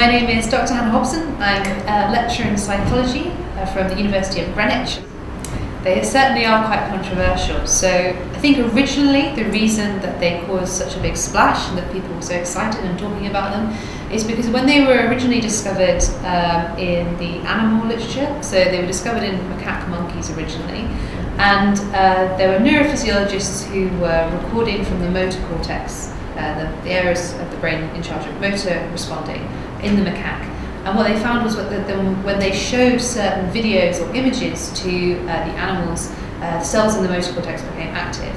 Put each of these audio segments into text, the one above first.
My name is Dr. Hannah Hobson. I'm a lecturer in psychology from the University of Greenwich. They certainly are quite controversial. So I think originally the reason that they caused such a big splash and that people were so excited and talking about them is because when they were originally discovered in the animal literature, so they were discovered in macaque monkeys originally, and there were neurophysiologists who were recording from the motor cortex, the areas of the brain in charge of motor responding in the macaque. And what they found was that when they showed certain videos or images to the animals, cells in the motor cortex became active.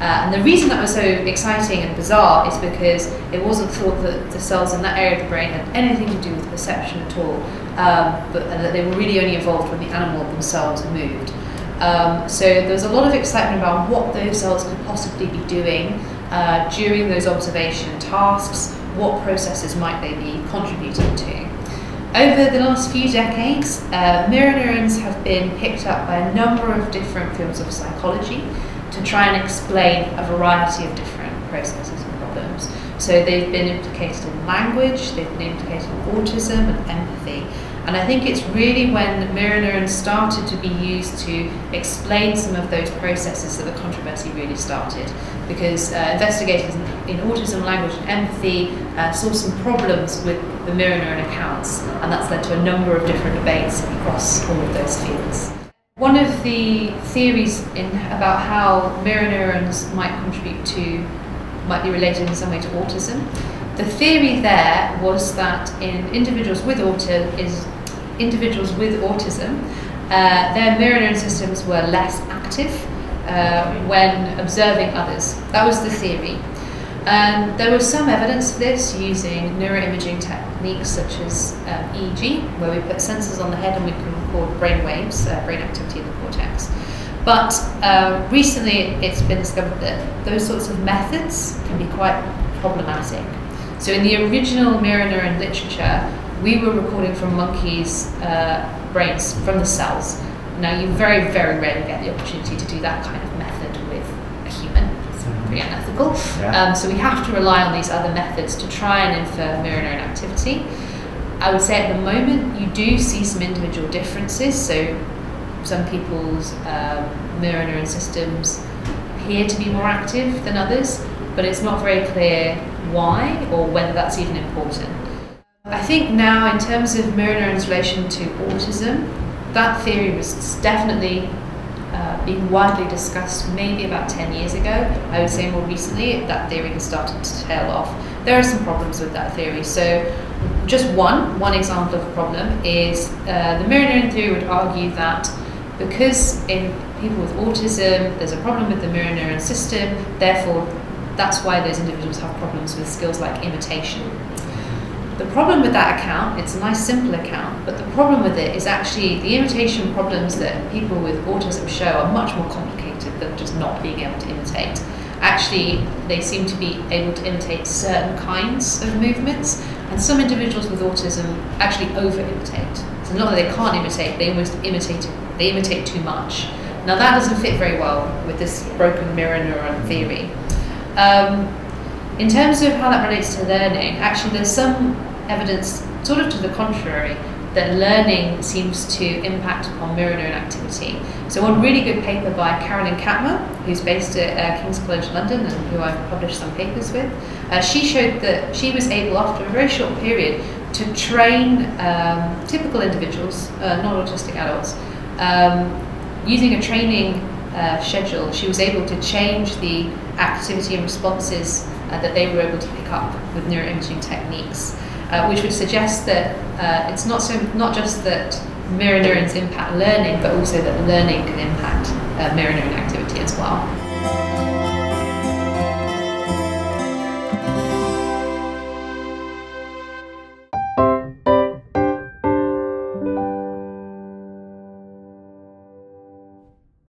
And the reason that was so exciting and bizarre is because it wasn't thought that the cells in that area of the brain had anything to do with perception at all, and that they were really only involved when the animal themselves moved. So there was a lot of excitement about what those cells could possibly be doing during those observation tasks, what processes might they be contributing to. Over the last few decades, mirror neurons have been picked up by a number of different fields of psychology to try and explain a variety of different processes and problems. So they've been implicated in language, they've been implicated in autism and empathy. And I think it's really when mirror neurons started to be used to explain some of those processes that the controversy really started. Because investigators in autism, language and empathy saw some problems with the mirror neuron accounts, and that's led to a number of different debates across all of those fields. One of the theories about how mirror neurons might be related in some way to autism, the theory there was that in individuals with autism, their mirror neuron systems were less active when observing others. That was the theory. And there was some evidence for this using neuroimaging techniques such as EEG, where we put sensors on the head and we can record brain waves, brain activity in the cortex. But recently it's been discovered that those sorts of methods can be quite problematic. So in the original mirror neuron literature, we were recording from monkeys' brains, from the cells. Now you very, very rarely get the opportunity to do that kind of method with a human. Unethical. Yeah. So we have to rely on these other methods to try and infer mirror neuron activity. I would say at the moment you do see some individual differences, so some people's mirror neuron systems appear to be more active than others, but it's not very clear why or whether that's even important. I think now in terms of mirror neurons' relation to autism, that theory was definitely being widely discussed maybe about 10 years ago. I would say more recently that theory has started to tail off. There are some problems with that theory. So just one example of a problem is the mirror neuron theory would argue that because in people with autism there's a problem with the mirror neuron system, therefore that's why those individuals have problems with skills like imitation. The problem with that account, it's a nice simple account, but the problem with it is actually the imitation problems that people with autism show are much more complicated than just not being able to imitate. Actually, they seem to be able to imitate certain kinds of movements, and some individuals with autism actually over-imitate. So not that they can't imitate, they almost imitate too much. Now that doesn't fit very well with this broken mirror neuron theory. In terms of how that relates to learning, actually there's some evidence sort of to the contrary that learning seems to impact upon mirror neuron activity. So one really good paper by Carolyn Catmur, who's based at King's College London and who I've published some papers with, she showed that she was able after a very short period to train typical individuals, non-autistic adults, using a training schedule. She was able to change the activity and responses that they were able to pick up with neuroimaging techniques, which would suggest that it's not just that mirror neurons impact learning, but also that learning can impact mirror neuron activity as well.